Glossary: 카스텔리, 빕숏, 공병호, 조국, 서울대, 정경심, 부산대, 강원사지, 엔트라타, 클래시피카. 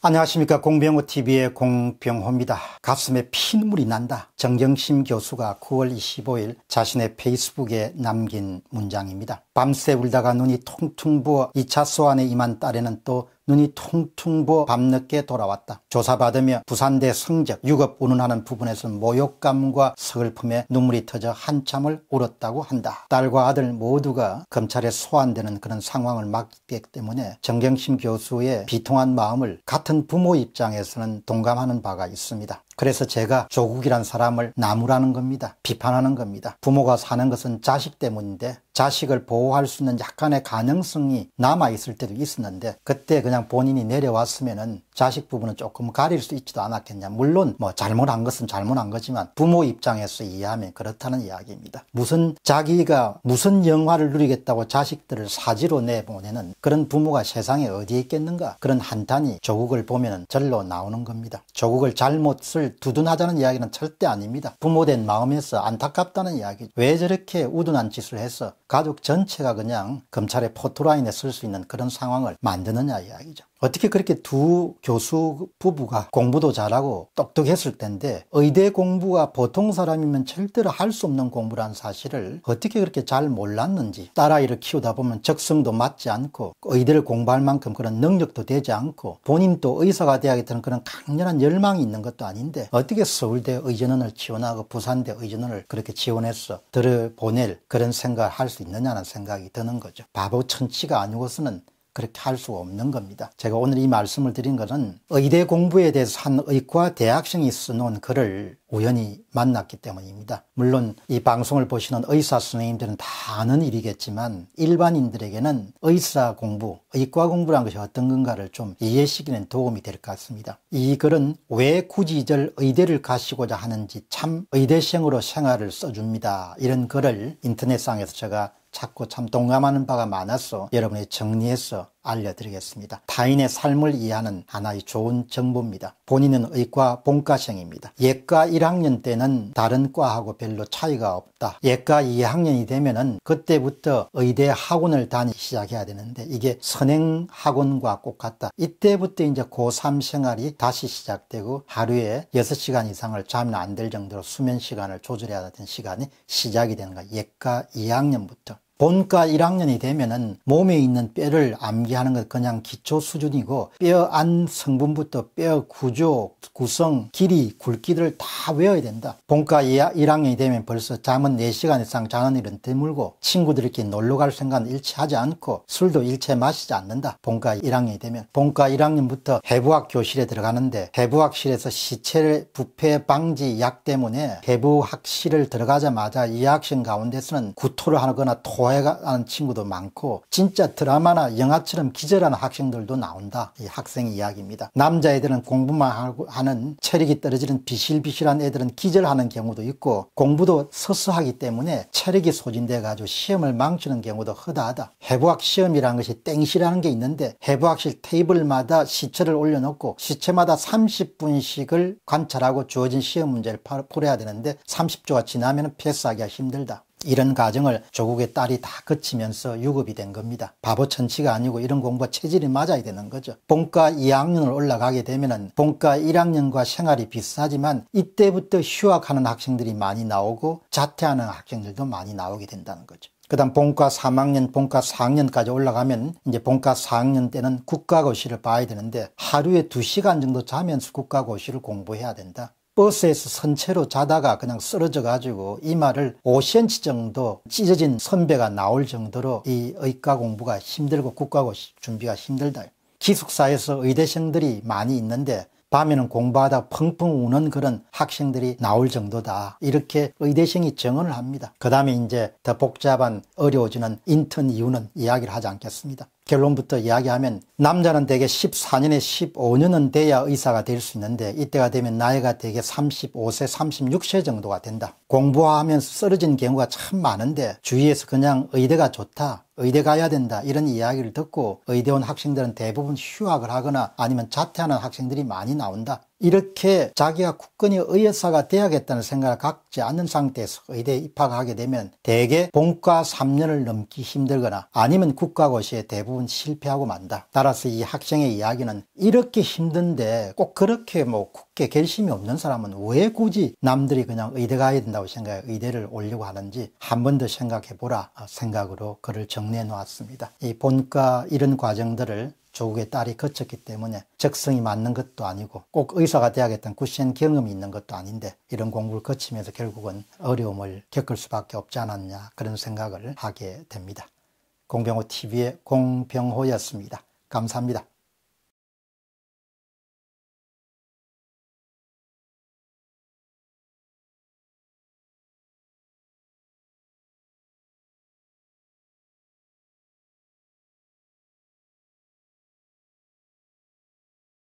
안녕하십니까. 공병호TV의 공병호입니다. 가슴에 피눈물이 난다. 정경심 교수가 9월 25일 자신의 페이스북에 남긴 문장입니다. 밤새 울다가 눈이 퉁퉁 부어 2차 소환에 임한 딸에는 또 눈이 퉁퉁 부어 밤늦게 돌아왔다. 조사받으며 부산대 성적, 유급 운운하는 부분에서 모욕감과 서글픔에 눈물이 터져 한참을 울었다고 한다. 딸과 아들 모두가 검찰에 소환되는 그런 상황을 맞기 때문에 정경심 교수의 비통한 마음을 같은 부모 입장에서는 동감하는 바가 있습니다. 그래서 제가 조국이란 사람을 나무라는 겁니다. 비판하는 겁니다. 부모가 사는 것은 자식 때문인데 자식을 보호할 수 있는 약간의 가능성이 남아있을 때도 있었는데 그때 그냥 본인이 내려왔으면은 자식 부분은 조금 가릴 수 있지도 않았겠냐. 물론 뭐 잘못한 것은 잘못한 거지만 부모 입장에서 이해하면 그렇다는 이야기입니다. 무슨 자기가 무슨 영화를 누리겠다고 자식들을 사지로 내보내는 그런 부모가 세상에 어디에 있겠는가. 그런 한탄이 조국을 보면은 절로 나오는 겁니다. 조국을 잘못을 두둔하자는 이야기는 절대 아닙니다. 부모된 마음에서 안타깝다는 이야기. 왜 저렇게 우둔한 짓을 해서 가족 전체가 그냥 검찰의 포토라인에 설 수 있는 그런 상황을 만드느냐 이야기죠. 어떻게 그렇게 두 교수 부부가 공부도 잘하고 똑똑했을 텐데 의대 공부가 보통 사람이면 절대로 할 수 없는 공부란 사실을 어떻게 그렇게 잘 몰랐는지. 딸아이를 키우다 보면 적성도 맞지 않고 의대를 공부할 만큼 그런 능력도 되지 않고 본인도 의사가 돼야겠다는 그런 강렬한 열망이 있는 것도 아닌데 어떻게 서울대 의전원을 지원하고 부산대 의전원을 그렇게 지원해서 들여보낼 그런 생각을 할 수 있느냐는 생각이 드는 거죠. 바보 천치가 아니고서는 그렇게 할 수가 없는 겁니다. 제가 오늘 이 말씀을 드린 것은 의대 공부에 대해서 한 의과 대학생이 써놓은 글을 우연히 만났기 때문입니다. 물론 이 방송을 보시는 의사 선생님들은 다 아는 일이겠지만 일반인들에게는 의사 공부, 의과 공부란 것이 어떤 건가를 좀 이해시키는 도움이 될 것 같습니다. 이 글은 왜 굳이 이절 의대를 가시고자 하는지 참 의대생으로 생활을 써줍니다. 이런 글을 인터넷상에서 제가 찾고 참 동감하는 바가 많아서 여러분이 정리해서 알려드리겠습니다. 타인의 삶을 이해하는 하나의 좋은 정보입니다. 본인은 의과 본과생입니다. 예과 1학년 때는 다른 과하고 별로 차이가 없다. 예과 2학년이 되면은 그때부터 의대 학원을 다니기 시작해야 되는데 이게 선행 학원과 꼭 같다. 이때부터 이제 고3 생활이 다시 시작되고 하루에 6시간 이상을 잠이 안 들 정도로 수면 시간을 조절해야 되는 시간이 시작이 되는 거예요. 예과 2학년부터. 본과 1학년이 되면은 몸에 있는 뼈를 암기하는 것 그냥 기초 수준이고 뼈 안 성분부터 뼈 구조, 구성, 길이, 굵기들을 다 외워야 된다. 본과 1학년이 되면 벌써 잠은 4시간 이상 자는 일은 드물고 친구들끼리 놀러 갈 생각은 일치하지 않고 술도 일체 마시지 않는다. 본과 1학년이 되면. 본과 1학년부터 해부학 교실에 들어가는데 해부학실에서 시체 부패 방지 약 때문에 해부학실을 들어가자마자 이 학생 가운데서는 구토를 하거나 토 좋아하는 친구도 많고 진짜 드라마나 영화처럼 기절하는 학생들도 나온다. 이 학생의 이야기입니다. 남자애들은 공부만 하고 하는 체력이 떨어지는 비실비실한 애들은 기절하는 경우도 있고 공부도 서서하기 때문에 체력이 소진돼 가지고 시험을 망치는 경우도 허다하다. 해부학 시험이라는 것이 땡시라는 게 있는데 해부학실 테이블마다 시체를 올려놓고 시체마다 30분씩을 관찰하고 주어진 시험 문제를 풀어야 되는데 30초가 지나면 패스하기가 힘들다. 이런 과정을 조국의 딸이 다 거치면서 유급이 된 겁니다. 바보 천치가 아니고 이런 공부와 체질이 맞아야 되는 거죠. 본과 2학년을 올라가게 되면은 본과 1학년과 생활이 비슷하지만 이때부터 휴학하는 학생들이 많이 나오고 자퇴하는 학생들도 많이 나오게 된다는 거죠. 그 다음 본과 3학년, 본과 4학년까지 올라가면 이제 본과 4학년 때는 국가고시를 봐야 되는데 하루에 2시간 정도 자면서 국가고시를 공부해야 된다. 버스에서 선체로 자다가 그냥 쓰러져가지고 이마를 5cm 정도 찢어진 선배가 나올 정도로 이 의과 공부가 힘들고 국가고시 준비가 힘들다. 기숙사에서 의대생들이 많이 있는데 밤에는 공부하다 펑펑 우는 그런 학생들이 나올 정도다. 이렇게 의대생이 증언을 합니다. 그 다음에 이제 더 복잡한 어려워지는 인턴 이유는 이야기를 하지 않겠습니다. 결론부터 이야기하면 남자는 대개 14년에 15년은 돼야 의사가 될 수 있는데 이때가 되면 나이가 대개 35세, 36세 정도가 된다. 공부하면서 쓰러진 경우가 참 많은데 주위에서 그냥 의대가 좋다. 의대 가야 된다 이런 이야기를 듣고 의대 온 학생들은 대부분 휴학을 하거나 아니면 자퇴하는 학생들이 많이 나온다. 이렇게 자기가 굳건히 의사가 되어야겠다는 생각을 갖지 않는 상태에서 의대에 입학하게 되면 대개 본과 3년을 넘기 힘들거나 아니면 국가고시에 대부분 실패하고 만다. 따라서 이 학생의 이야기는 이렇게 힘든데 꼭 그렇게 굳게 결심이 없는 사람은 왜 굳이 남들이 그냥 의대 가야 된다고 생각해 의대를 오려고 하는지 한 번 더 생각해보라 생각으로 글을 정리해 놓았습니다. 이 본과 이런 과정들을 조국의 딸이 거쳤기 때문에 적성이 맞는 것도 아니고 꼭 의사가 돼야겠다는 굳센 경험이 있는 것도 아닌데 이런 공부를 거치면서 결국은 어려움을 겪을 수밖에 없지 않았냐 그런 생각을 하게 됩니다. 공병호 TV의 공병호였습니다. 감사합니다.